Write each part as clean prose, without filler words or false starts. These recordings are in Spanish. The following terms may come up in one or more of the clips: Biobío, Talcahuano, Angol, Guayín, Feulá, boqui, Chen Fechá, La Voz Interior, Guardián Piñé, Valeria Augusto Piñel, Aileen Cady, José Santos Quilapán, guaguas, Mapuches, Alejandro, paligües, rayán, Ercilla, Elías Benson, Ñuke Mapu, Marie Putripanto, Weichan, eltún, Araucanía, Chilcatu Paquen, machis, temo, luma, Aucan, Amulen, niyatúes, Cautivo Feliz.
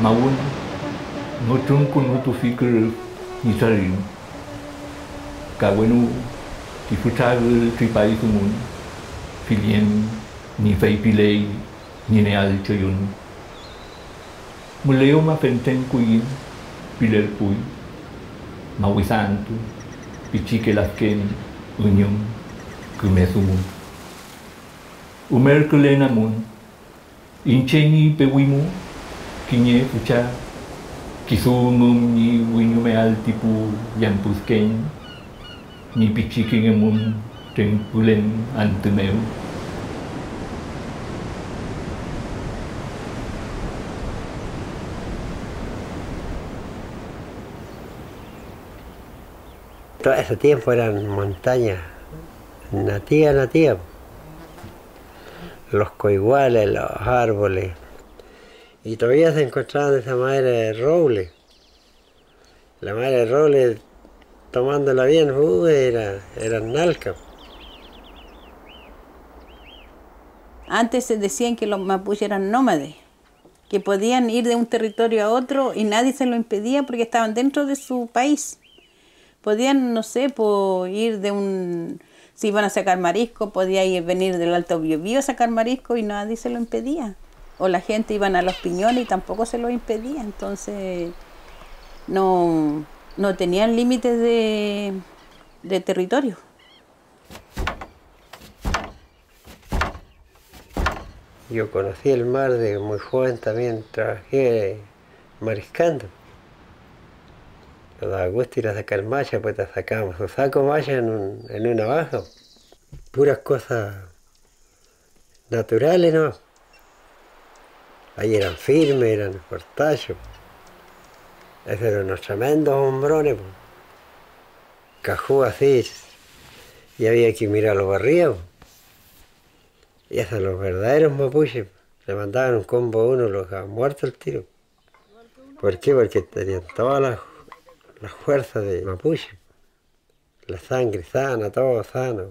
Mawon no tunku no tufikir nisarin kawenu tifutar tripai kumun filien ni feipilei ni neal choyun muleo ma penten kuin piler pui mawisantu pichike lasken unyum kumesumun umerkulenamun incheni pewimu Kiñe pucha, kisumum ni wiñume altipu yampusken, ni pichikingemum tenkulen antemeu. Todo ese tiempo eran montañas, nativa. Los coiguales, los árboles. Y todavía se encontraban esa madera de roble. La madera de roble, tomándola bien, era nalca. Antes se decían que los mapuches eran nómades, que podían ir de un territorio a otro y nadie se lo impedía porque estaban dentro de su país. Podían, no sé, ir de un... Si iban a sacar marisco, podía venir del Alto Biobío a sacar marisco y nadie se lo impedía. O la gente iban a los piñones y tampoco se los impedía, entonces no tenían límites de territorio. Yo conocí el mar de muy joven, también trabajé mariscando. Nos daba gusto ir a sacar malla, pues la sacamos. O saco malla en un navajo. Puras cosas naturales, ¿no? Ahí eran firmes, eran portachos. Esos eran unos tremendos hombrones. Cajú así. Y había que mirar los barrios. Y esos eran los verdaderos mapuches. Le mandaban un combo uno, los dejaban muertos el tiro. ¿Por qué? Porque tenían todas las fuerzas de mapuche. La sangre sana, todo sano.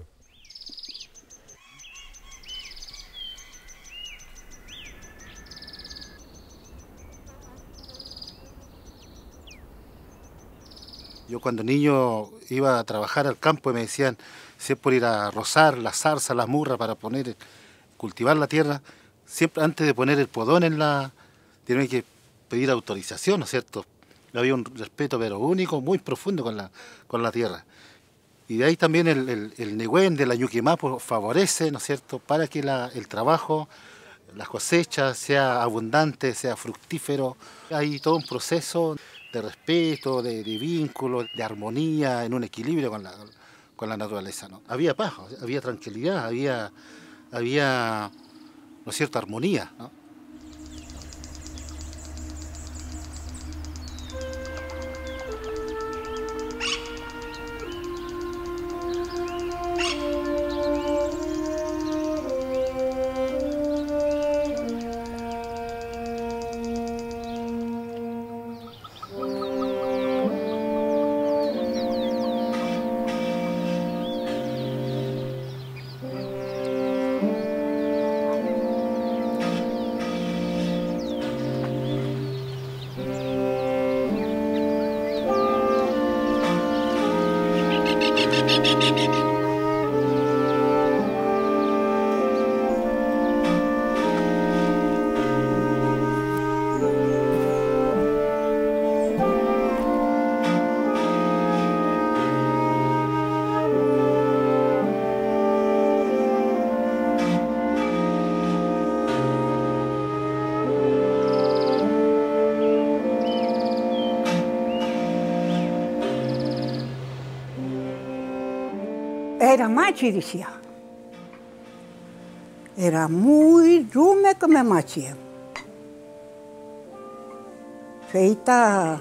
Yo cuando niño iba a trabajar al campo y me decían, si es por ir a rozar la zarza, la murra para poner, cultivar la tierra, siempre antes de poner el podón en la... Tienen que pedir autorización, ¿no es cierto? Había un respeto pero único, muy profundo con la tierra. Y de ahí también el newen de la Ñuke Mapu favorece, ¿no es cierto?, para que el trabajo, las cosechas, sea abundante, sea fructífero. Hay todo un proceso de respeto, de vínculo, de armonía, en un equilibrio con la naturaleza, ¿no? Había paz, había tranquilidad, había ¿no es cierto?, armonía, ¿no? Era machi, decía. Era muy rume que me machía. Feita,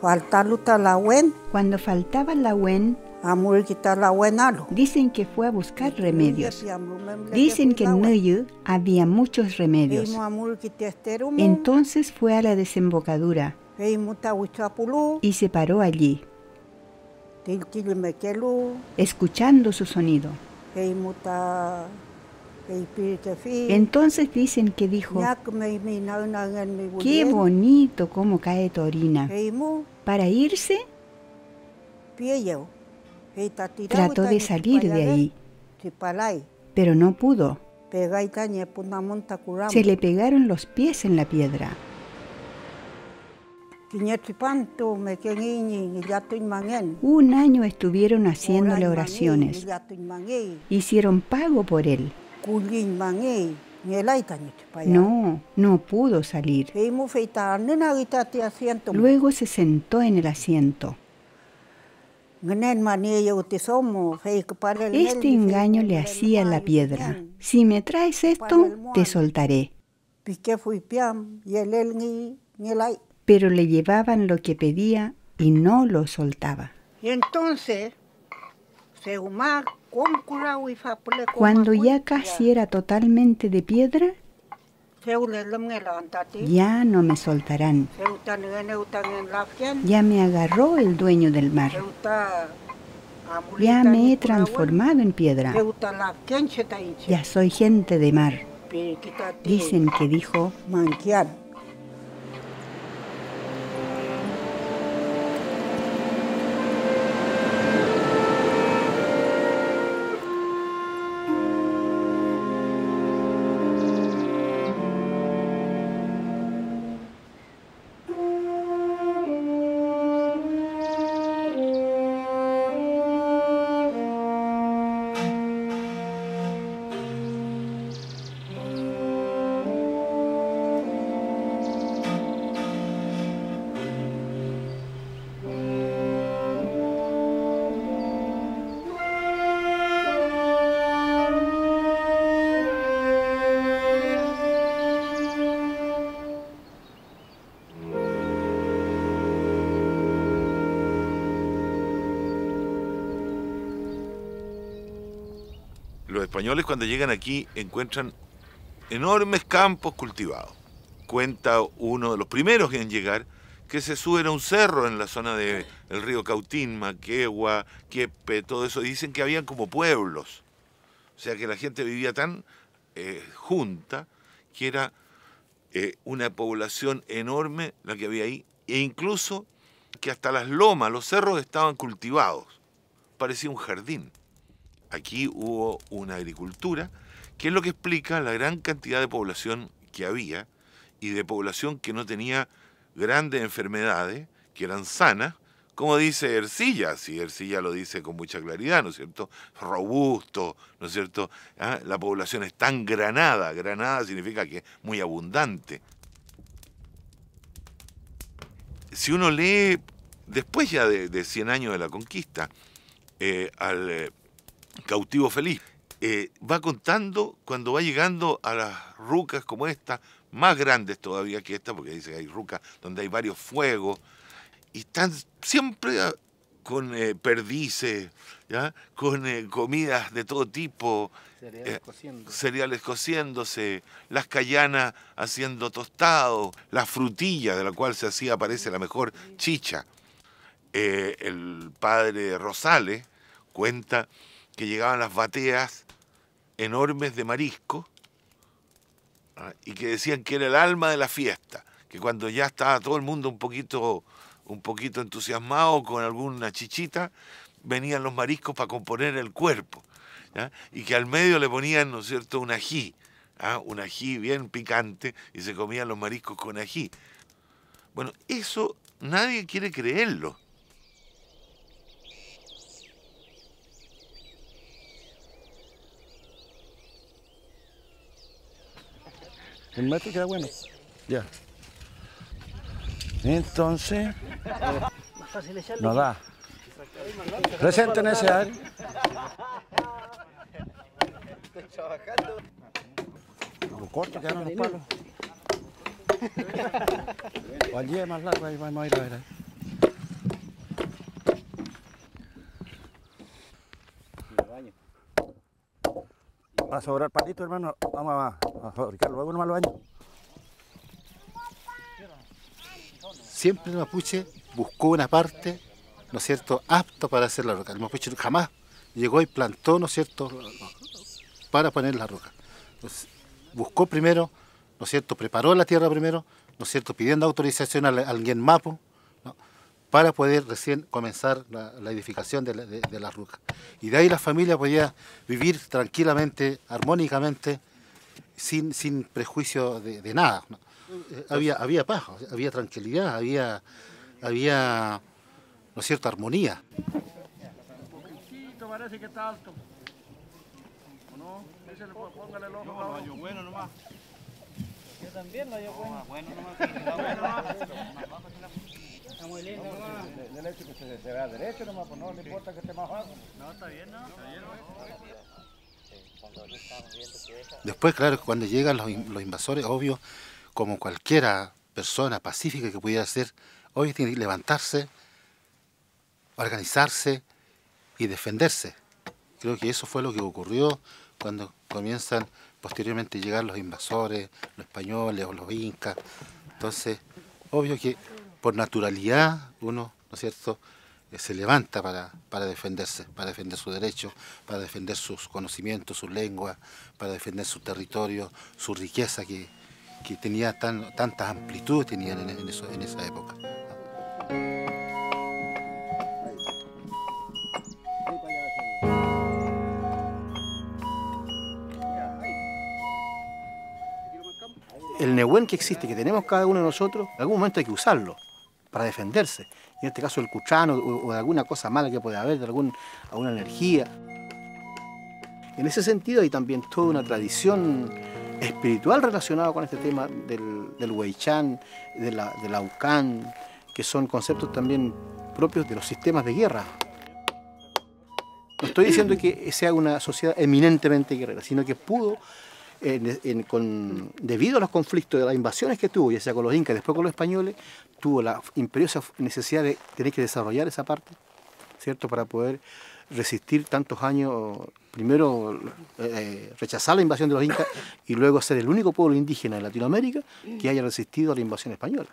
faltaluta la wen. Cuando faltaba la wen, dicen que fue a buscar remedios. Dicen que en Nuyu había muchos remedios. Entonces fue a la desembocadura y se paró allí. escuchando su sonido. Entonces dicen que dijo, qué bonito cómo cae tu orina. Para irse, trató de salir de ahí, pero no pudo. Se le pegaron los pies en la piedra. Un año estuvieron haciéndole oraciones. Hicieron pago por él. No pudo salir. Luego se sentó en el asiento. Este engaño le hacía la piedra. Si me traes esto, te soltaré. Pero le llevaban lo que pedía y no lo soltaba. Cuando ya casi era totalmente de piedra, ya no me soltarán. Ya me agarró el dueño del mar. Ya me he transformado en piedra. Ya soy gente de mar. Dicen que dijo, manquiar. Los españoles cuando llegan aquí encuentran enormes campos cultivados. Cuenta uno de los primeros en llegar que se suben a un cerro en la zona del río Cautín, Maquegua, Quiepe, todo eso. Dicen que habían como pueblos. O sea que la gente vivía tan junta que era una población enorme la que había ahí. E incluso que hasta las lomas, los cerros estaban cultivados. Parecía un jardín. Aquí hubo una agricultura, que es lo que explica la gran cantidad de población que había y de población que no tenía grandes enfermedades, que eran sanas, como dice Ercilla, si Ercilla lo dice con mucha claridad, ¿no es cierto? Robusto, ¿no es cierto? ¿Ah? La población es tan granada, granada significa que es muy abundante. Si uno lee, después ya de 100 años de la conquista, al Cautivo Feliz, va contando cuando va llegando a las rucas como esta, más grandes todavía que esta, porque dice que hay rucas donde hay varios fuegos, y están siempre con perdices, ¿ya? Con comidas de todo tipo, cereales cociéndose, las cayanas haciendo tostado, la frutilla de la cual se hacía, parece, la mejor chicha. El padre Rosales cuenta que llegaban las bateas enormes de marisco, ¿ah? Y que decían que era el alma de la fiesta, que cuando ya estaba todo el mundo un poquito entusiasmado con alguna chichita, venían los mariscos para componer el cuerpo, ¿ah? Y que al medio le ponían, ¿no es cierto?, un ají, ¿ah? Un ají bien picante, y se comían los mariscos con ají. Bueno, eso nadie quiere creerlo. El maestro queda bueno. Ya. Entonces, no da. Presenten ese ar. Lo corto quedaron los palos. O allí es más largo, ahí vamos a ir a ver. A sobrar palito, hermano, vamos a fabricarlo, vamos a los baños. Siempre el mapuche buscó una parte ¿no es cierto?, apto para hacer la ruca. El mapuche jamás llegó y plantó, ¿no es cierto?, para poner la ruca. Entonces, buscó primero, ¿no es cierto?, preparó la tierra primero, ¿no es cierto?, pidiendo autorización a alguien mapu, ¿no?, para poder recién comenzar la edificación de la ruca. Y de ahí la familia podía vivir tranquilamente, armónicamente, sin prejuicio de nada, ¿no? Había paz, había tranquilidad, había ¿no es cierto?, armonía. Parece que está alto. ¿O no? Ese le póngale el ojo. No, lo hallo bueno nomás. Yo también lo hallo bueno. Bueno nomás. Está muy lindo. Del hecho que se vea derecho nomás, pues no le importa que esté más bajo. No, está bien, ¿no? Está bien, ¿no? Después, claro, cuando llegan los invasores, obvio, como cualquiera persona pacífica que pudiera ser, hoy tiene que levantarse, organizarse y defenderse. Creo que eso fue lo que ocurrió cuando comienzan posteriormente a llegar los invasores, los españoles o los incas. Entonces, obvio que por naturalidad uno, ¿no es cierto?, se levanta para defenderse, para defender sus derechos, para defender sus conocimientos, sus lenguas, para defender su territorio, su riqueza que tenía tantas amplitudes tenían en esa época. El newen que existe, que tenemos cada uno de nosotros, en algún momento hay que usarlo para defenderse. En este caso el cuchano o de alguna cosa mala que puede haber, de alguna energía. En ese sentido hay también toda una tradición espiritual relacionada con este tema del Weichan, del Aucan, que son conceptos también propios de los sistemas de guerra. No estoy diciendo que sea una sociedad eminentemente guerrera, sino que pudo... debido a los conflictos, a las invasiones que tuvo, ya sea con los incas, después con los españoles, tuvo la imperiosa necesidad de tener que desarrollar esa parte, ¿cierto?, para poder resistir tantos años, primero rechazar la invasión de los incas y luego ser el único pueblo indígena de Latinoamérica que haya resistido a la invasión española.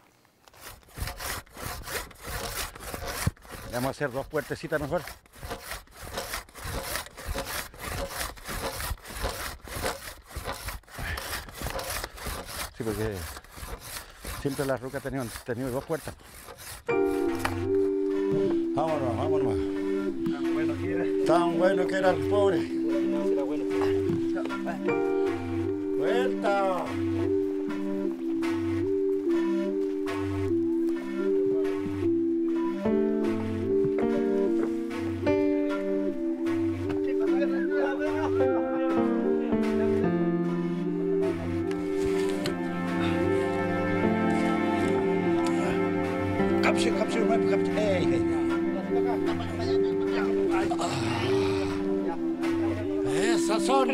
Vamos a hacer dos puertecitas mejor. Sí, porque siempre las rucas tenían dos puertas. Vámonos, vámonos. Tan bueno que era. Tan bueno que era el pobre. No, será bueno. ¡Vuelta! Esas son.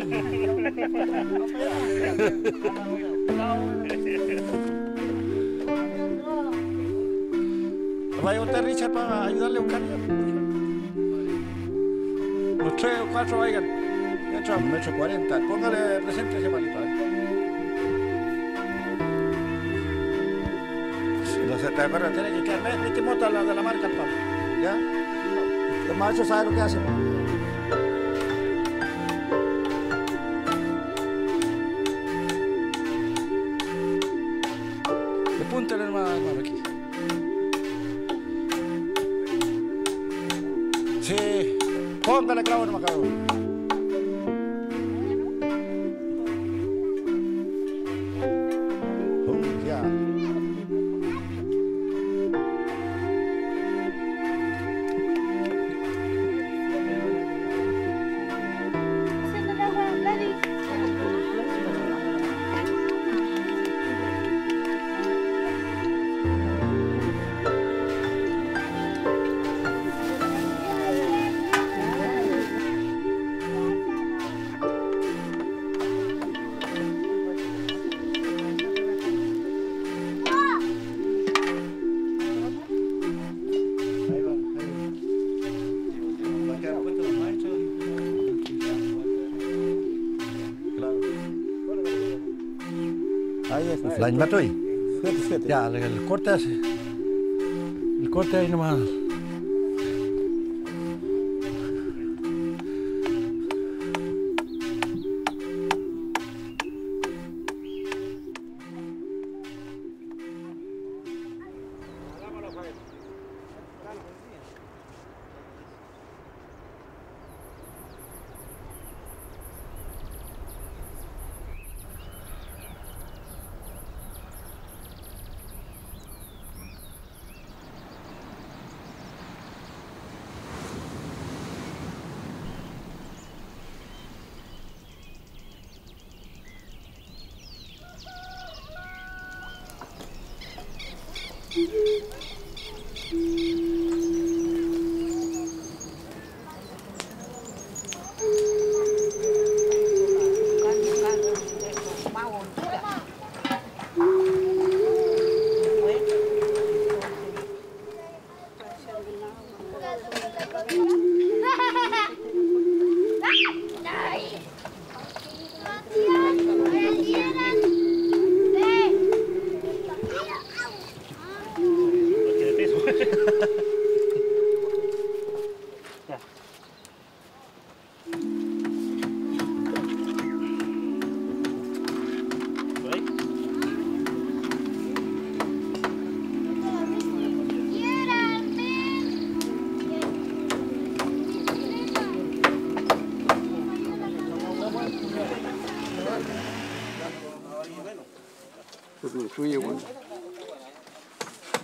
Vaya usted, Richard, para ayudarle a buscar. Los tres o cuatro vayan. Ya entra 1,40 m. Póngale presente ese palito. ¿Te acuerdas? Tiene que quedar en este moto de la marca, papá. ¿Ya? Los machos saben lo que hacen. Le púntale nomás, hermano, aquí. Sí. Póngale clavo nomás, cabrón. La inmatoy. Ya, el corte ahí nomás.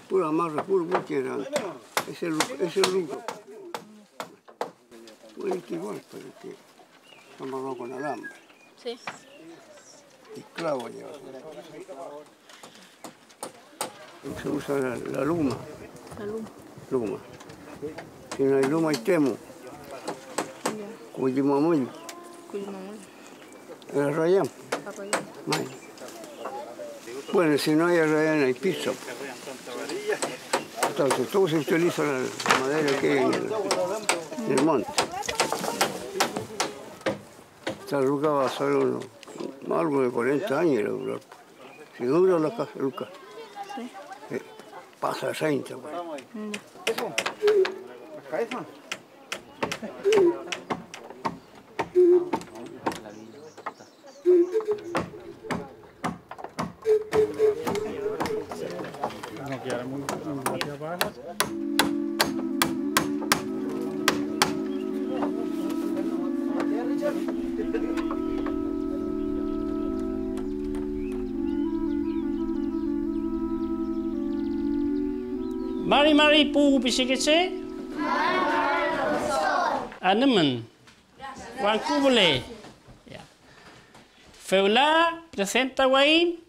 Puro amarro, puro buquerán. Es el ruca. Bueno, es igual, pero es que está amarrado con alambre. Sí. Y clavo lleva. Se usa la luma. La luma. Luma. Si no hay luma, hay temo. Cuyimamuy. Cuyimamuy. El rayán. Bueno, si no hay rayán, hay pizza. Entonces, todo se utiliza la madera que hay en el monte. Esta ruca va a ser algo de 40 años. Si dura la ruca, pasa 60. ¿Eso? ¿La cabeza? Marie Putripanto pisikece. Anemen. Guancubule. Feulá presenta Guayín.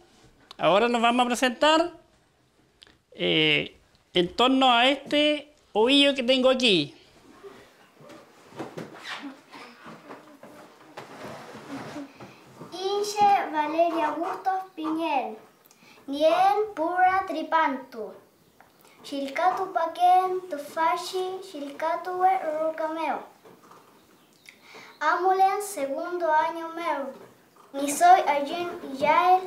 Ahora nos vamos a presentar en torno a este ovillo que tengo aquí. Inche Valeria Augusto Piñel, Ñuke Mapu, Chilcatu Paquen, Tufashi, Chilcatu ruca meu. Amulen, segundo año meu. Ni soy Ajin Yael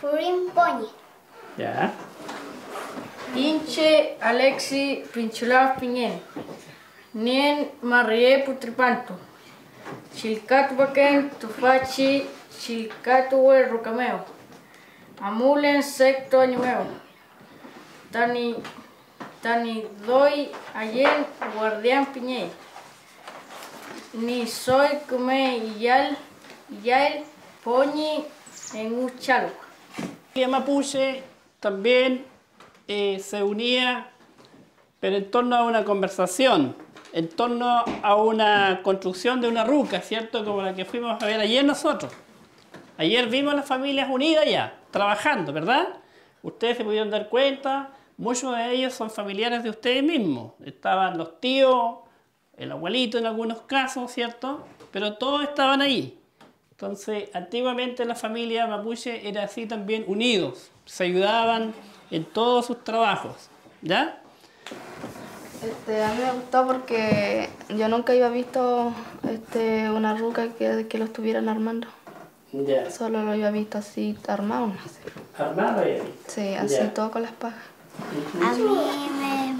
Furim Pony. Ya. Inche Alexi Pinchulaf Piñen, Nien Marie Putripanto, Chilcatu Paquen, Tufashi, Chilcatu ruca meu. Amulen, sexto año meu. Tani doy ayer Guardián Piñé. Ni soy come yal poñi en un chalo. La mapuche también se unía, pero en torno a una conversación, en torno a una construcción de una ruca, ¿cierto? Como la que fuimos a ver ayer nosotros. Ayer vimos las familias unidas ya, trabajando, ¿verdad? Ustedes se pudieron dar cuenta. Muchos de ellos son familiares de ustedes mismos. Estaban los tíos, el abuelito en algunos casos, ¿cierto? Pero todos estaban ahí. Entonces, antiguamente la familia mapuche era así también, unidos. Se ayudaban en todos sus trabajos, ¿ya? A mí me gustó porque yo nunca había visto una ruca que lo estuvieran armando. Yeah. Solo lo había visto así, armado. No sé. ¿Armado ya? Sí, así yeah. Todo con las pajas. A mí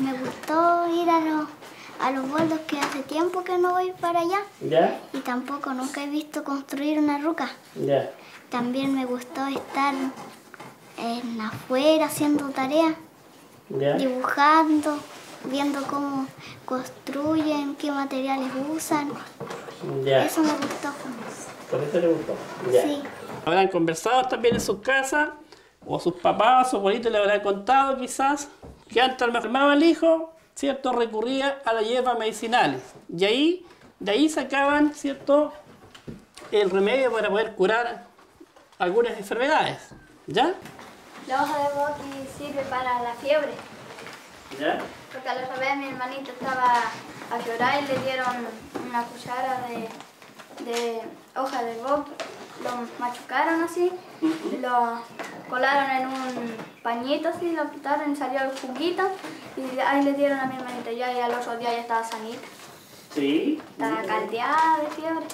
me gustó ir a los boldos, que hace tiempo que no voy para allá. ¿Ya? Y tampoco nunca he visto construir una ruca. ¿Ya? También me gustó estar en afuera haciendo tareas, dibujando, viendo cómo construyen, qué materiales usan. ¿Ya? Eso me gustó. ¿Por eso le gustó? ¿Ya? Sí. Habrán conversado también en sus casas. O sus papás, su abuelito le habrá contado quizás que antes me enfermaba el hijo, ¿cierto? Recurría a las hierbas medicinales. Y ahí, de ahí sacaban, ¿cierto? El remedio para poder curar algunas enfermedades. ¿Ya? La hoja de boqui sirve para la fiebre. ¿Ya? Porque a la otra vez mi hermanito estaba a llorar y le dieron una cuchara de hoja de boqui. lo machucaron así, lo colaron en un pañito así, lo quitaron, salió el juguito y ahí le dieron a mi hermanita. Yo y al otro día ya estaba sanita. Sí. Estaba caldeada de fiebre.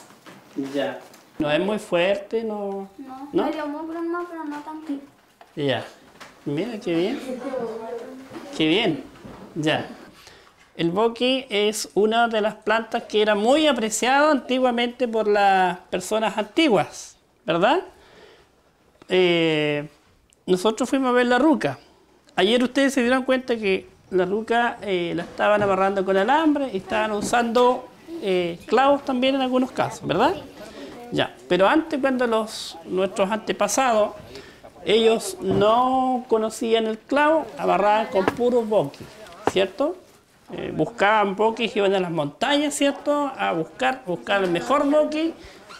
Ya. No es muy fuerte, no. No, ¿no? Me dio muy broma, pero no tanto. Ya. Mira, qué bien. Qué bien. Ya. El boqui es una de las plantas que era muy apreciada antiguamente por las personas antiguas, ¿verdad? Nosotros fuimos a ver la ruca. Ayer ustedes se dieron cuenta que la ruca la estaban amarrando con alambre y estaban usando clavos también en algunos casos, ¿verdad? Ya. Pero antes, cuando nuestros antepasados, ellos no conocían el clavo, amarraban con puros boquis, ¿cierto? Buscaban boquis, iban a las montañas, ¿cierto? A buscar el mejor boqui,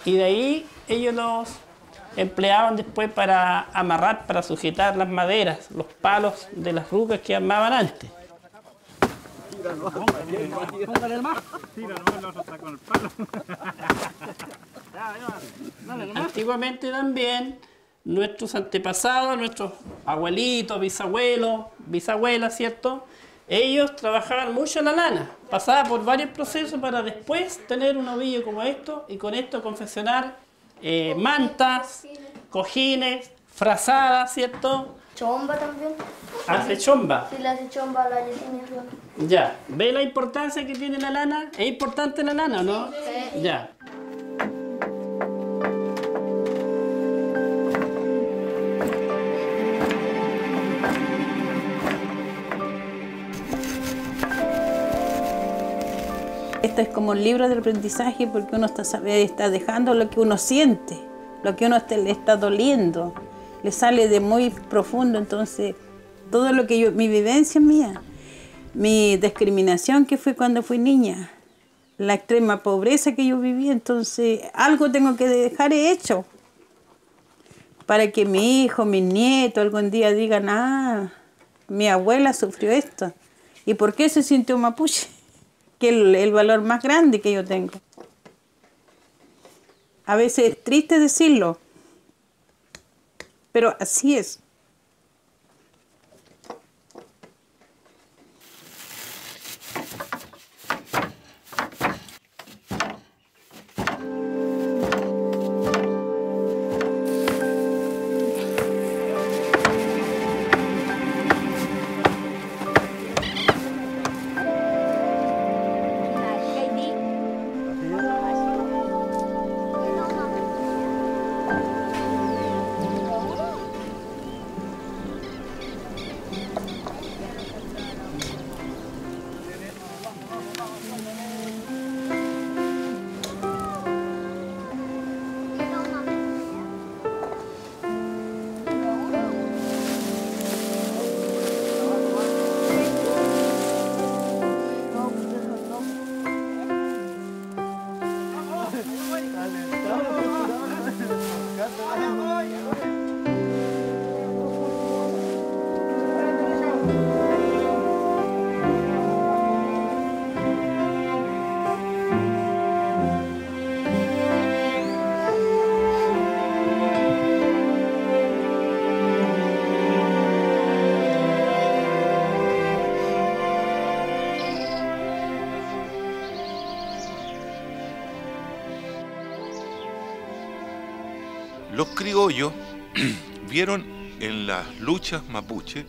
y de ahí ellos los empleaban después para amarrar, para sujetar las maderas, los palos de las rucas que armaban antes. Póngale el más. Tíralo, el otro está con el palo. Antiguamente también nuestros antepasados, nuestros abuelitos, bisabuelos, bisabuelas, ¿cierto? Ellos trabajaban mucho la lana, pasaba por varios procesos para después tener un ovillo como esto y con esto confeccionar mantas, cojines, frazadas, ¿cierto? Chomba también. ¿Hace chomba? Sí, la hace chomba la Alexi. Ya, ¿ve la importancia que tiene la lana? ¿Es importante la lana o no? Sí. Ya. Esto es como un libro de aprendizaje porque uno está dejando lo que uno siente, lo que uno le está doliendo, le sale de muy profundo. Entonces, todo lo que yo, mi vivencia mía, mi discriminación que fue cuando fui niña, la extrema pobreza que yo viví, entonces algo tengo que dejar hecho para que mi hijo, mi nieto algún día digan, ah, mi abuela sufrió esto. ¿Y por qué se sintió mapuche? Que es el valor más grande que yo tengo. A veces es triste decirlo, pero así es. Los criollos vieron en las luchas mapuche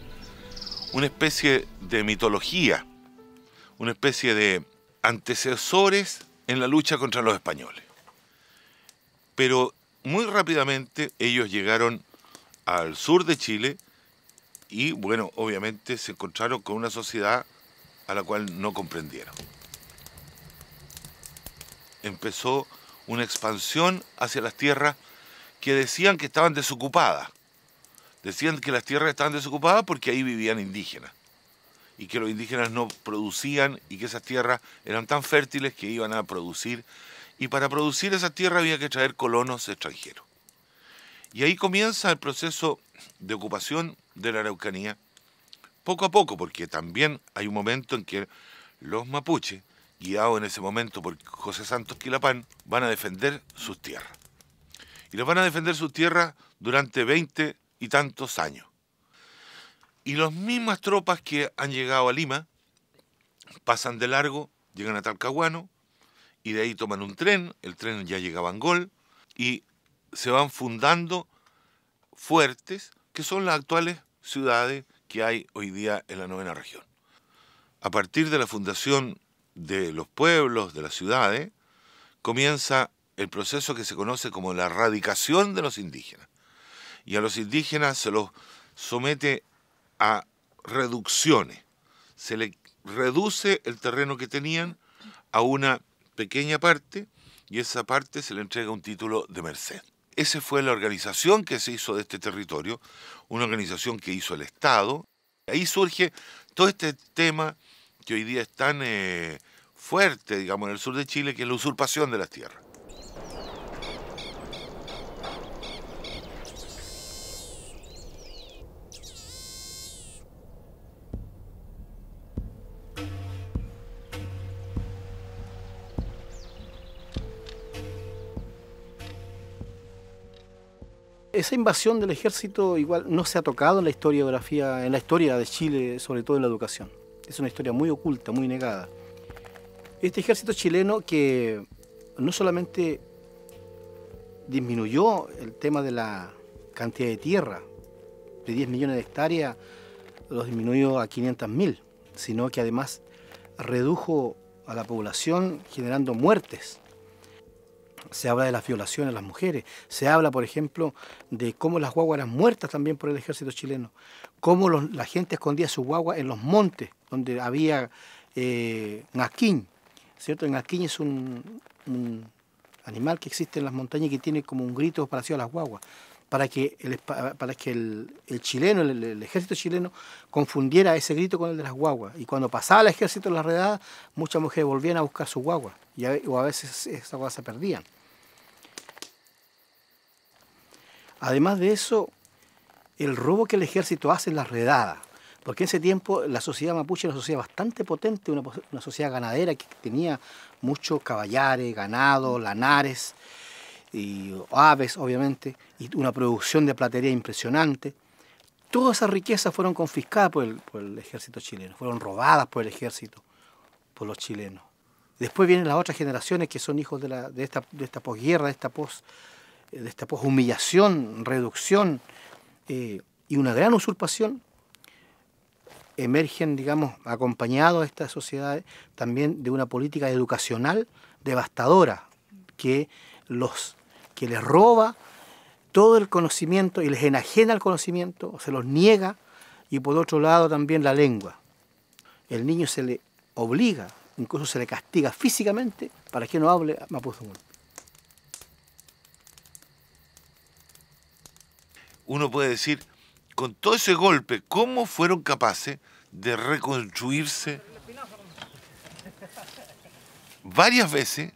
una especie de mitología, una especie de antecesores en la lucha contra los españoles. Pero muy rápidamente ellos llegaron al sur de Chile y, bueno, obviamente se encontraron con una sociedad a la cual no comprendieron. Empezó una expansión hacia las tierras que decían que estaban desocupadas. Decían que las tierras estaban desocupadas porque ahí vivían indígenas y que los indígenas no producían y que esas tierras eran tan fértiles que iban a producir, y para producir esas tierras había que traer colonos extranjeros. Y ahí comienza el proceso de ocupación de la Araucanía, poco a poco, porque también hay un momento en que los mapuches, guiados en ese momento por José Santos Quilapán, van a defender sus tierras. y los van a defender su tierra durante 20 y tantos años. Y las mismas tropas que han llegado a Lima pasan de largo, llegan a Talcahuano y de ahí toman un tren, el tren ya llegaba a Angol y se van fundando fuertes que son las actuales ciudades que hay hoy día en la novena región. A partir de la fundación de los pueblos, de las ciudades, comienza el proceso que se conoce como la erradicación de los indígenas. Y a los indígenas se los somete a reducciones. Se les reduce el terreno que tenían a una pequeña parte y esa parte se le entrega un título de merced. Esa fue la organización que se hizo de este territorio, una organización que hizo el Estado. Ahí surge todo este tema que hoy día es tan fuerte, digamos, en el sur de Chile, que es la usurpación de las tierras. Esa invasión del ejército igual no se ha tocado en la historiografía, en la historia de Chile, sobre todo en la educación. Es una historia muy oculta, muy negada. Este ejército chileno que no solamente disminuyó el tema de la cantidad de tierra, de 10 millones de hectáreas, los disminuyó a 500.000, sino que además redujo a la población generando muertes. Se habla de las violaciones a las mujeres, se habla, por ejemplo, de cómo las guaguas eran muertas también por el ejército chileno, cómo la gente escondía sus guaguas en los montes, donde había ñaquín, ¿cierto? El ñaquín es un animal que existe en las montañas y que tiene como un grito parecido a las guaguas, para que el ejército chileno confundiera ese grito con el de las guaguas. Y cuando pasaba el ejército en las redadas, muchas mujeres volvían a buscar sus guaguas, o a veces esas guaguas se perdían. Además de eso, el robo que el ejército hace en las redadas, porque en ese tiempo la sociedad mapuche era una sociedad bastante potente, una sociedad ganadera que tenía muchos caballares, ganado, lanares, y aves, obviamente, y una producción de platería impresionante. Todas esas riquezas fueron confiscadas por el ejército chileno, fueron robadas por el ejército, por los chilenos. Después vienen las otras generaciones que son hijos de esta posguerra, de esta poshumillación, reducción y una gran usurpación. Emergen, digamos, acompañados a estas sociedades también de una política educacional devastadora que les roba todo el conocimiento y les enajena el conocimiento, se los niega, y por otro lado también la lengua. El niño se le obliga, incluso se le castiga físicamente para que no hable mapuzungún. Uno puede decir, con todo ese golpe, ¿cómo fueron capaces de reconstruirse varias veces?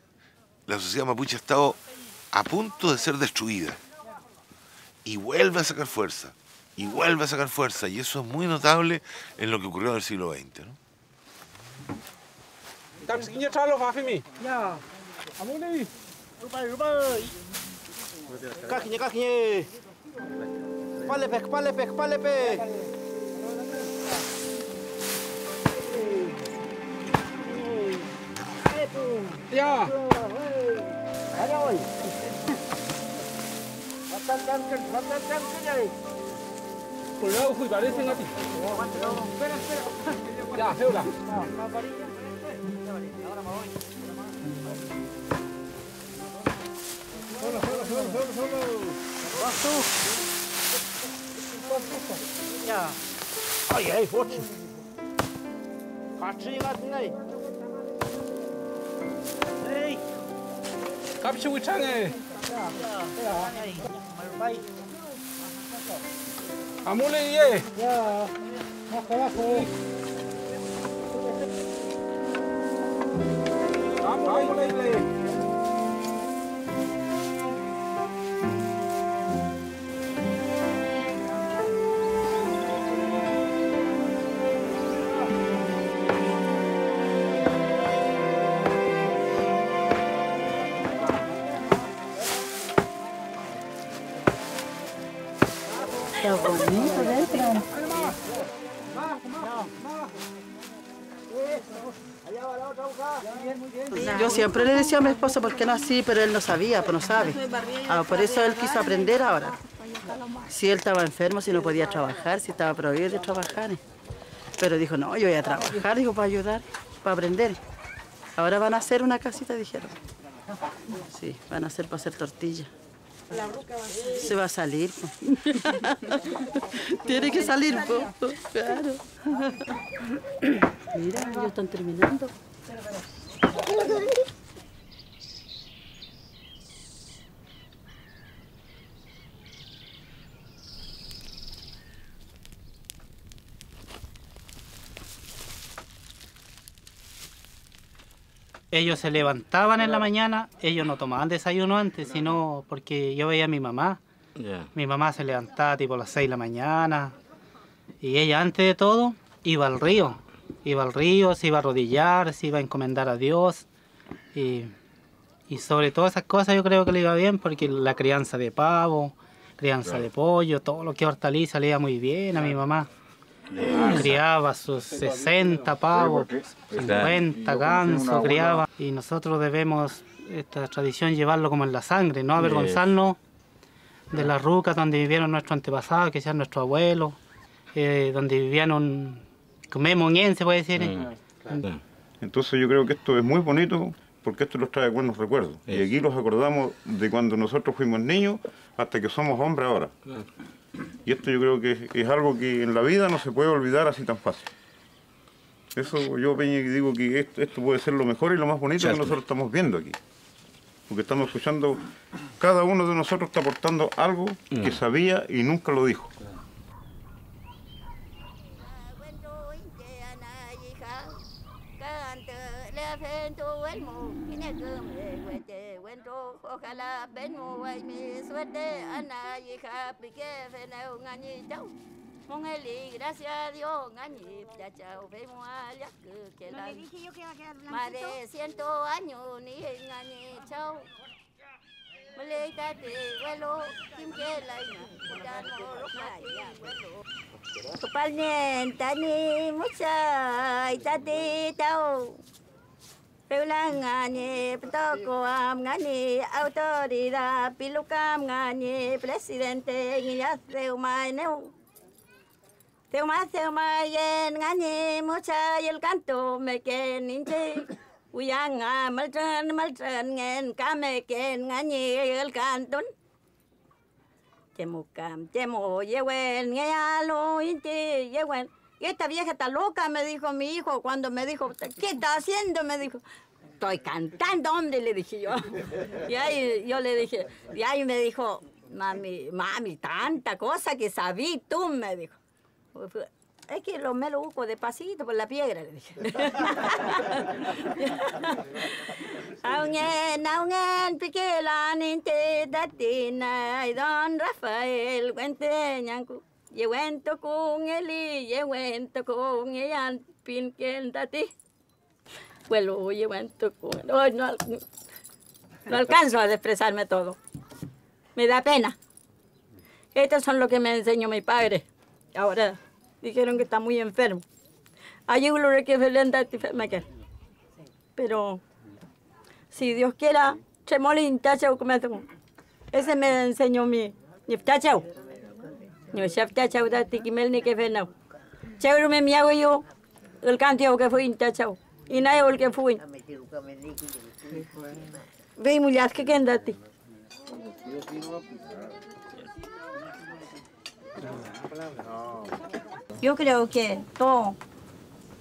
La sociedad mapuche ha estado a punto de ser destruida y vuelve a sacar fuerza, y vuelve a sacar fuerza, y eso es muy notable en lo que ocurrió en el siglo XX, ¿no? Ya. Capture Weichan. Amulen, yeah. Yeah. Amulen. bonito dentro. Yo siempre le decía a mi esposo por qué no así, pero él no sabía, pues no sabe. Ah, por eso él quiso aprender ahora. Si él estaba enfermo, si no podía trabajar, si estaba prohibido de trabajar. Pero dijo, no, yo voy a trabajar, dijo, para ayudar, para aprender. Ahora van a hacer una casita, dijeron. Sí, van a hacer para hacer tortilla. La ruca va a salir. Se va a salir, pues. Tiene que salir, pues. Claro. Mira, ellos están terminando. Ellos se levantaban en la mañana, ellos no tomaban desayuno antes, sino porque yo veía a mi mamá. Yeah. Mi mamá se levantaba tipo a las 6 de la mañana y ella antes de todo iba al río. Iba al río, se iba a arrodillar, se iba a encomendar a Dios y sobre todas esas cosas yo creo que le iba bien porque la crianza de pavo, crianza de pollo, todo lo que hortaliza le iba muy bien a mi mamá. Criaba sus 60 pavos, 50 gansos, criaba. Y nosotros debemos esta tradición llevarlo como en la sangre, no avergonzarnos de las rucas donde vivieron nuestros antepasados, que sean nuestros abuelos, donde vivían un memonien, se puede decir. Entonces yo creo que esto es muy bonito porque esto nos trae buenos recuerdos. Y aquí los acordamos de cuando nosotros fuimos niños hasta que somos hombres ahora. Y esto yo creo que es algo que en la vida no se puede olvidar así tan fácil. Eso yo, Peña, digo que esto puede ser lo mejor y lo más bonito que nosotros estamos viendo aquí. Porque estamos escuchando, cada uno de nosotros está aportando algo que sabía y nunca lo dijo. Ojalá vengo guay mi suerte, Ana y Japique, Feneu, Gani, Chau. Mongeli, gracias a Dios, Gani, Chau, Femo, Alias, que la. Le dije yo que iba a quedar blanco. Madre, 100 años, ni Gani, Chau. Molétate, vuelo, Kimkela, ya no lo vaya. Tupalnen, Tani, mucha, Tati, Chau. Feulá ngani, ptokoam ngani, autoridad, pilukam ngani, presidente, niñas teumaineu. Teumás teumayen ngani, mucha y el canto me queden ninche. Uyanga, maltran, nguen, kame queden ngani, el cantón. Temukam, temo, yewen, ngeyalo, inche, yewen. Esta vieja está loca, me dijo mi hijo, cuando me dijo, ¿qué está haciendo? Me dijo, estoy cantando, hombre, le dije yo. Y ahí yo le dije, y ahí me dijo, mami, tanta cosa que sabí tú, me dijo. Es que lo me lo busco de pasito por la piedra, le dije. Augen, piquela, ninte, datina, y don Rafael, cuente, ñancu. Llevento con él y llevento con ella, pinquéndate. Vuelo, llevento con él. Oh, no alcanzo a expresarme todo. Me da pena. Estos son los que me enseñó mi padre. Ahora dijeron que está muy enfermo. Allí lo requefelendate, Maquel. Pero si Dios quiera, tremolín, tachau, comenzamos. Ese me enseñó mi tachau. No, chapta chauda tiquimel ni que fenao. Chauro me miago yo, el canteo que fui intachao. Y nadie el que fui. Ve mujer que quéndate. Yo creo que todo,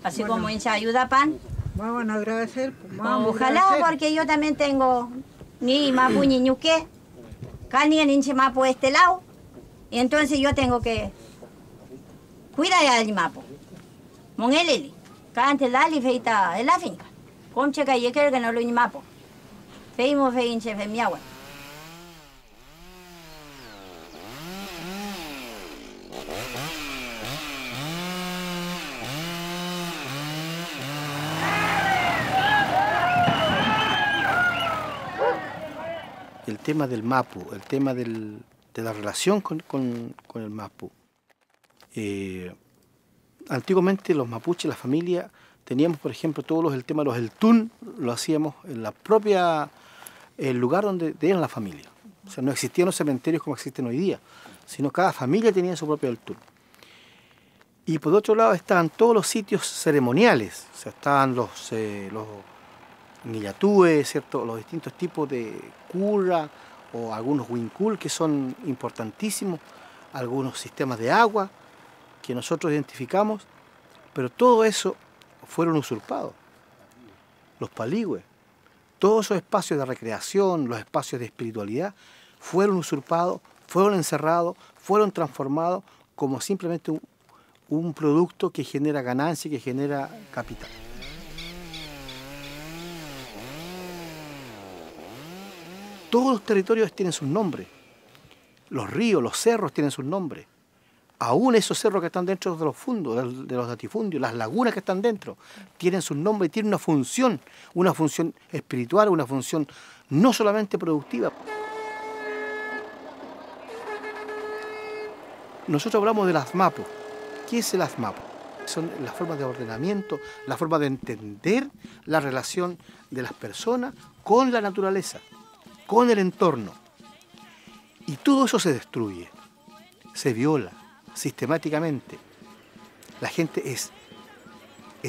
así como en ayuda pan. Vamos a agradecer. Ojalá, porque yo también tengo ni mapu ni ñuke, cani en hinche mapu este lado. Y entonces yo tengo que cuidar al mapo. Mongeleli, cante la feita en la finca. Conche que yo quiero que no lo mapo. Feimos feinche fe mi agua. El tema del mapu, el tema de la relación con el mapu. Antiguamente los mapuches, la familia, teníamos, por ejemplo, el tema de los eltún, lo hacíamos en la propia, el lugar donde tenían la familia. O sea, no existían los cementerios como existen hoy día, sino cada familia tenía su propio eltún. Y por otro lado estaban todos los sitios ceremoniales, o sea, estaban los niyatúes, ¿cierto? Los distintos tipos de cura o algunos huincul que son importantísimos, algunos sistemas de agua que nosotros identificamos, pero todo eso fueron usurpados. Los paligües, todos esos espacios de recreación, los espacios de espiritualidad, fueron usurpados, fueron encerrados, fueron transformados como simplemente un producto que genera ganancia y que genera capital. Todos los territorios tienen sus nombres. Los ríos, los cerros tienen sus nombres. Aún esos cerros que están dentro de los fundos, de los latifundios, las lagunas que están dentro, tienen sus nombres y tienen una función espiritual, una función no solamente productiva. Nosotros hablamos del azmapo. ¿Qué es el azmapo? Son las formas de ordenamiento, la forma de entender la relación de las personas con la naturaleza, con el entorno. Y todo eso se destruye, se viola sistemáticamente. La gente es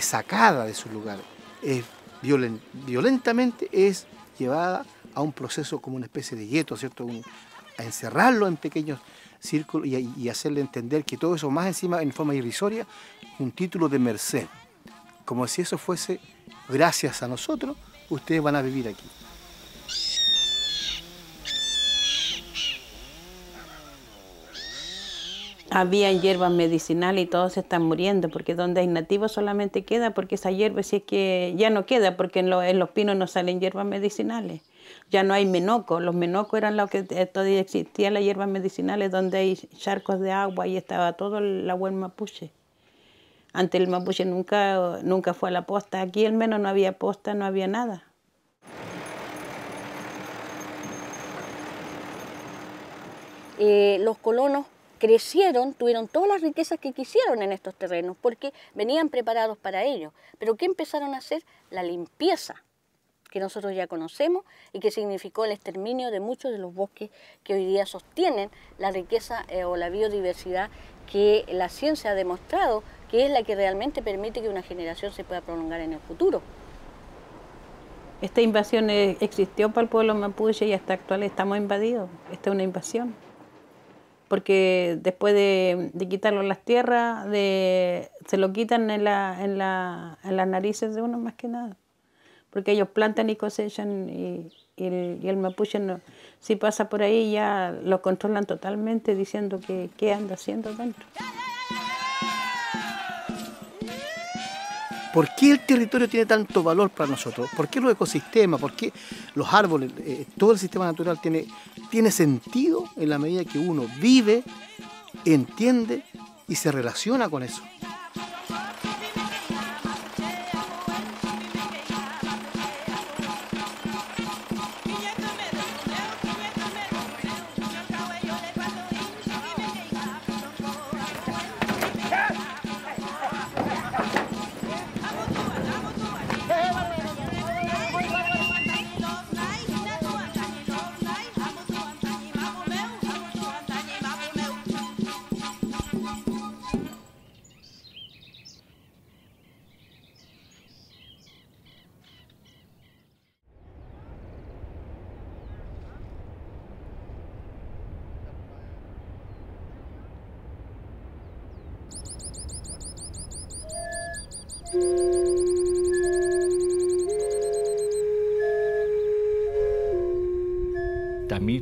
sacada de su lugar, violentamente es llevada a un proceso como una especie de gueto, ¿cierto? A encerrarlo en pequeños círculos y hacerle entender que todo eso, más encima en forma irrisoria, un título de merced. Como si eso fuese, gracias a nosotros, ustedes van a vivir aquí. Habían hierbas medicinales y todos se están muriendo, porque donde hay nativos solamente queda, porque esa hierba si es que ya no queda, porque en los pinos no salen hierbas medicinales. Ya no hay menoco, los menocos eran los que todavía existían, las hierbas medicinales donde hay charcos de agua y estaba todo el agua en mapuche. Antes el mapuche nunca fue a la posta, aquí al menos no había posta, no había nada. Los colonos crecieron, tuvieron todas las riquezas que quisieron en estos terrenos, porque venían preparados para ello. Pero ¿qué empezaron a hacer? La limpieza, que nosotros ya conocemos y que significó el exterminio de muchos de los bosques que hoy día sostienen la riqueza o la biodiversidad que la ciencia ha demostrado que es la que realmente permite que una generación se pueda prolongar en el futuro. Esta invasión existió para el pueblo mapuche y hasta actual estamos invadidos. Esta es una invasión, porque después de quitarlo las tierras, se lo quitan en las narices de uno más que nada, porque ellos plantan y cosechan y el mapuche no, si pasa por ahí ya lo controlan totalmente diciendo que qué anda haciendo dentro. ¿Por qué el territorio tiene tanto valor para nosotros? ¿Por qué los ecosistemas? ¿Por qué los árboles? Todo el sistema natural tiene sentido en la medida que uno vive, entiende y se relaciona con eso.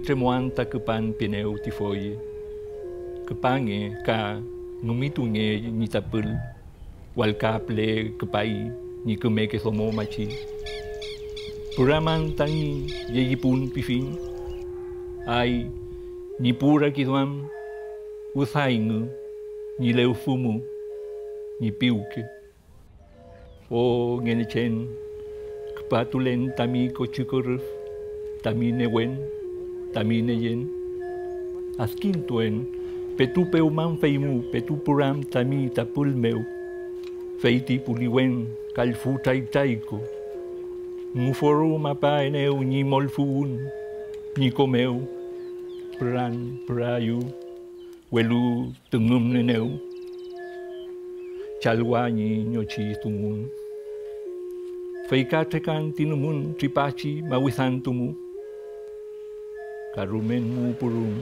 Tremuanta Kupan Pineu Tifoye, Kupange Ka Numitunge Nitapul, Walkaple Kupai, Nikumeke Somo Machi, Puraman Tangi Yegipun Pifin, Ai Nipura Kidwam, Usaingu, Nileufumu, Nipiuke, O Genechen, Kupatulen Tamiko Chukuruf, Tamine Wen. También en Asquintuen Petupeu man feimu, petupuram tamita pulmeu, feiti puliwen, calfuta itaico. Muforu mapaeneu, ni molfun, ni comeu, pran prayu, huelu tungum neneu, chalwani ñochi tungun. Feikatekan tinumun, tripachi mawizantumu, karumen mu purum.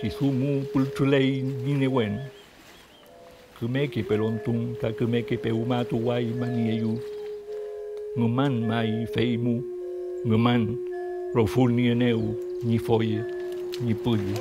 Kizumu pulchulei ninewen, kumeke pelontum, kakumeke peumatu wai manieyu, numan mai feimu, numan proful nieneu, ni foye, ni puyu.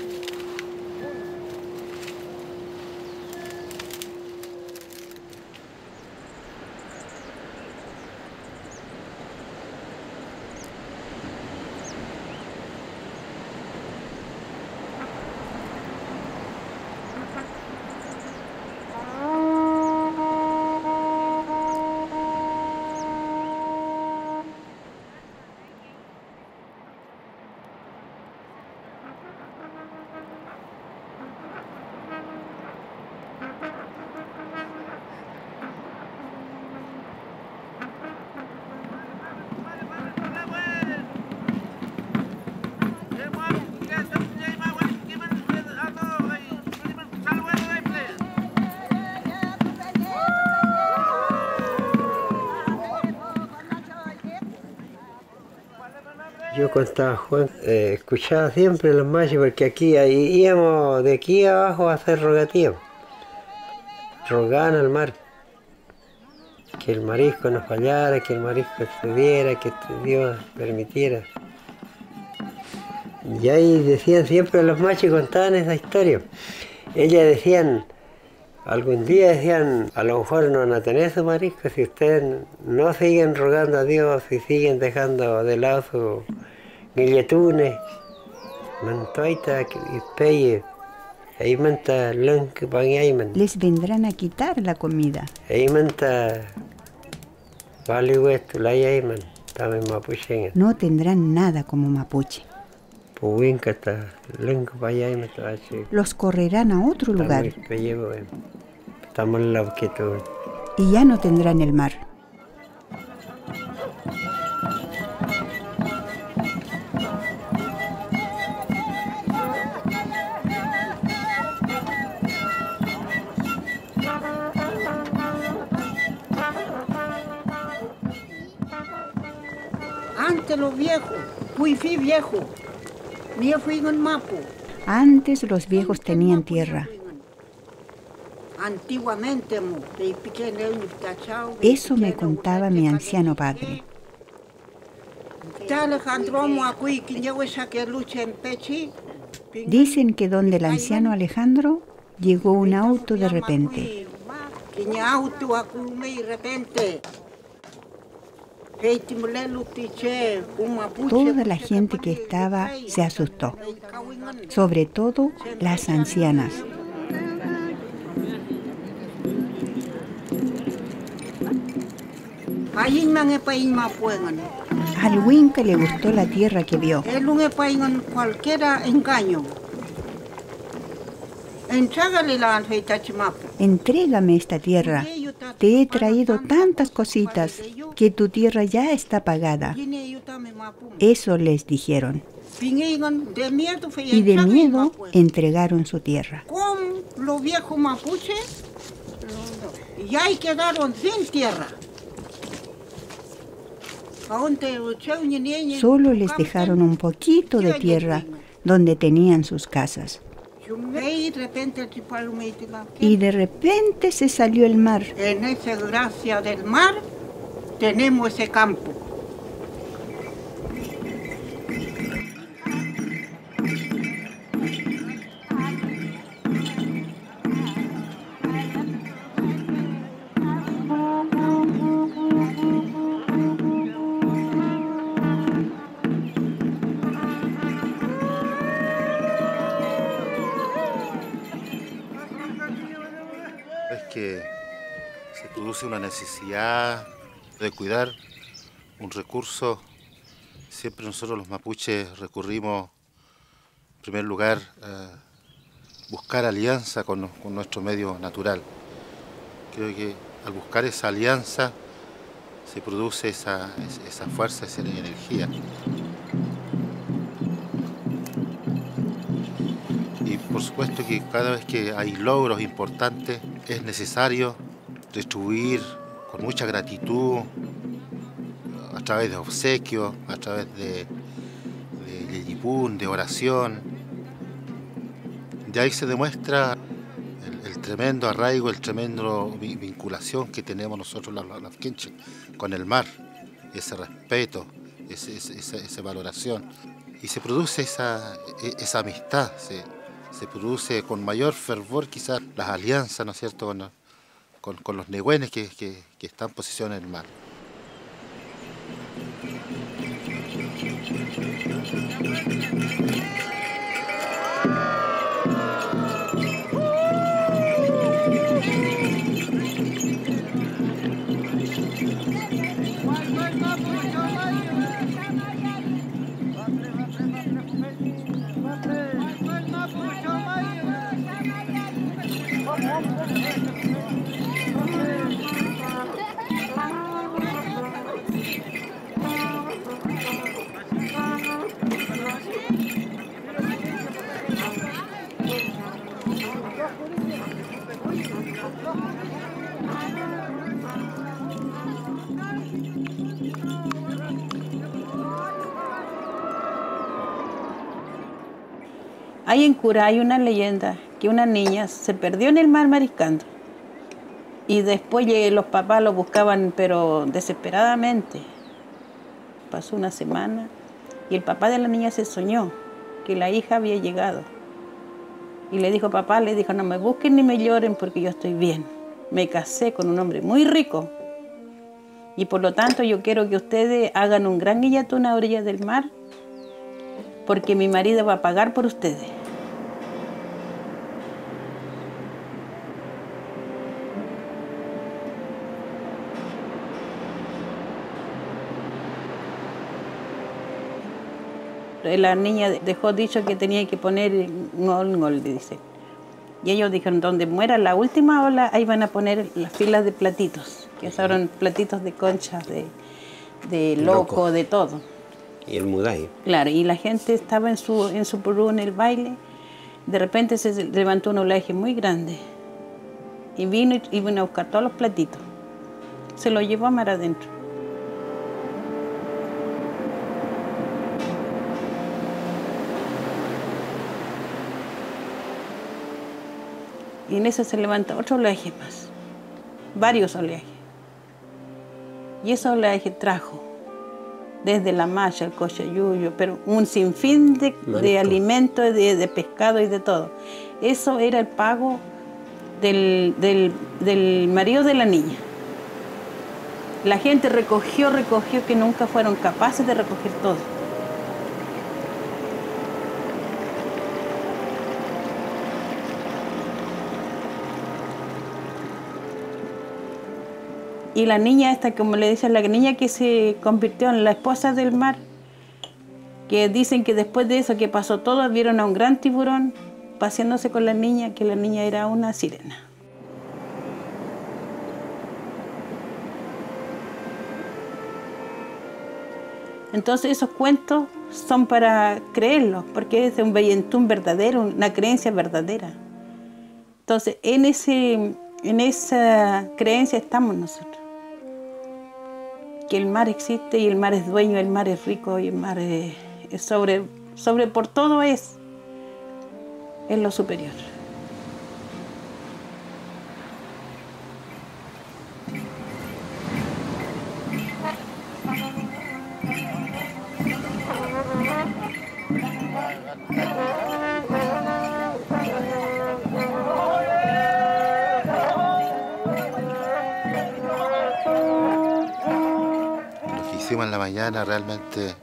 Yo cuando estaba Juan escuchaba siempre los machis porque aquí íbamos de aquí abajo a hacer rogatío. Rogaban al mar. Que el marisco nos fallara, que el marisco se diera, que Dios permitiera. Y ahí decían siempre los machis, contaban esa historia. Ellas decían, algún día decían, a lo mejor no van a tener su marisco si ustedes no siguen rogando a Dios y siguen dejando de lado su guilletunes, mantoita y peye, ahí manta lanque pangyayman. Les vendrán a quitar la comida. Ahí manta valihuestu layayman, también mapuchen. No tendrán nada como mapuche. Los correrán a otro lugar. Y ya no tendrán el mar. Antes los viejos, wifi viejo. Antes los viejos tenían tierra. Antiguamente, eso me contaba mi anciano padre. Dicen que donde el anciano Alejandro llegó un auto de repente. Toda la gente que estaba se asustó, sobre todo las ancianas. Al Winca le gustó la tierra que vio. Entrégame esta tierra. Te he traído tantas cositas que tu tierra ya está pagada. Eso les dijeron. Y de miedo entregaron su tierra. Con los viejos mapuches, ya quedaron sin tierra. Solo les dejaron un poquito de tierra donde tenían sus casas. Y de repente se salió el mar. En esa gracia del mar tenemos ese campo. Una necesidad de cuidar un recurso. Siempre nosotros los mapuches recurrimos en primer lugar buscar alianza con nuestro medio natural. Creo que al buscar esa alianza se produce esa fuerza, esa energía. Y por supuesto que cada vez que hay logros importantes es necesario retribuir con mucha gratitud, a través de obsequios, a través de yeyipún, de oración. De ahí se demuestra el tremendo arraigo, el tremendo vinculación que tenemos nosotros los quinches con el mar, ese respeto, esa valoración. Y se produce esa amistad, se produce con mayor fervor quizás las alianzas, ¿no es cierto?, con los newenes que están en posición en el mar. Hay en Cura hay una leyenda que una niña se perdió en el mar mariscando y después los papás lo buscaban pero desesperadamente. Pasó una semana y el papá de la niña se soñó que la hija había llegado y le dijo, papá, le dijo, no me busquen ni me lloren porque yo estoy bien. Me casé con un hombre muy rico y por lo tanto yo quiero que ustedes hagan un gran guillatón a orillas del mar porque mi marido va a pagar por ustedes. La niña dejó dicho que tenía que poner Angol, dice. Y ellos dijeron, donde muera la última ola, ahí van a poner las filas de platitos, que usaron platitos de conchas, de loco, de todo. Y el muday. Claro, y la gente estaba en su purú, en el baile. De repente se levantó un oleaje muy grande. Y vino a buscar todos los platitos. Se los llevó a mar adentro. Y en eso se levanta otro oleaje más, varios oleajes. Y ese oleaje trajo desde la malla, el cochayuyo, pero un sinfín de alimentos, de pescado y de todo. Eso era el pago del marido de la niña. La gente recogió, que nunca fueron capaces de recoger todo. Y la niña esta, como le dicen, la niña que se convirtió en la esposa del mar, que dicen que después de eso que pasó todo, vieron a un gran tiburón paseándose con la niña, que la niña era una sirena. Entonces esos cuentos son para creerlos, porque es de un bellentún verdadero, una creencia verdadera. Entonces en esa creencia estamos nosotros. Que el mar existe y el mar es dueño, el mar es rico y el mar es sobre por todo es lo superior. En la mañana realmente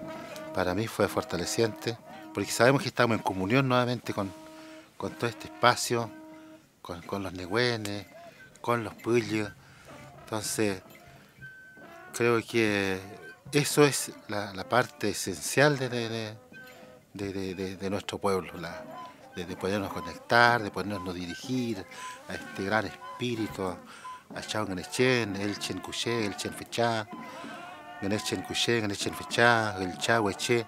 para mí fue fortaleciente porque sabemos que estamos en comunión nuevamente con todo este espacio, con los nehuenes, con los puyos. Entonces creo que eso es la parte esencial de nuestro pueblo, de podernos conectar, de podernos dirigir a este gran espíritu, a Chaunganechen, el Chen Cuché, el Chen Fechá, Ganechen Cuché, Ganechen Fechá, el Chahueche,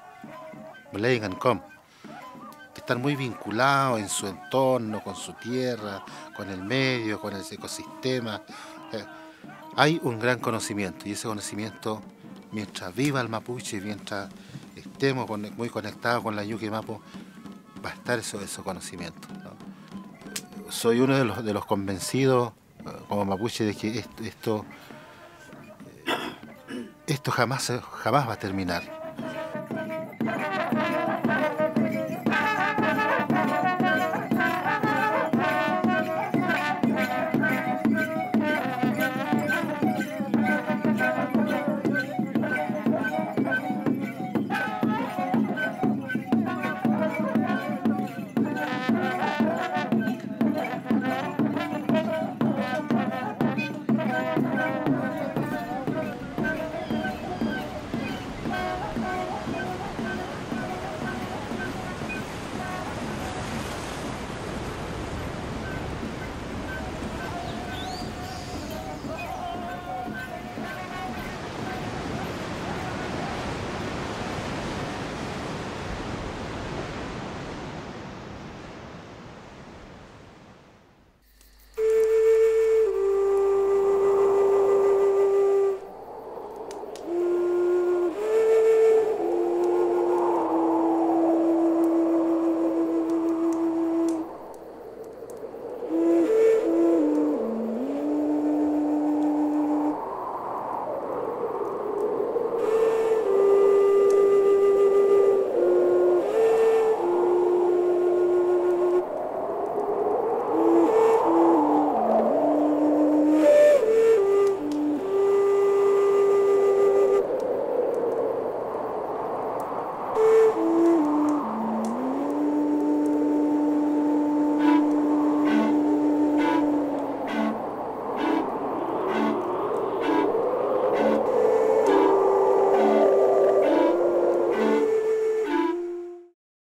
Mleigancom, que están muy vinculados en su entorno, con su tierra, con el medio, con el ecosistema. Hay un gran conocimiento y ese conocimiento, mientras viva el mapuche, mientras estemos muy conectados con la Ñuke Mapu, va a estar esos conocimientos, ¿no? Soy uno de los convencidos como mapuche de que esto jamás va a terminar.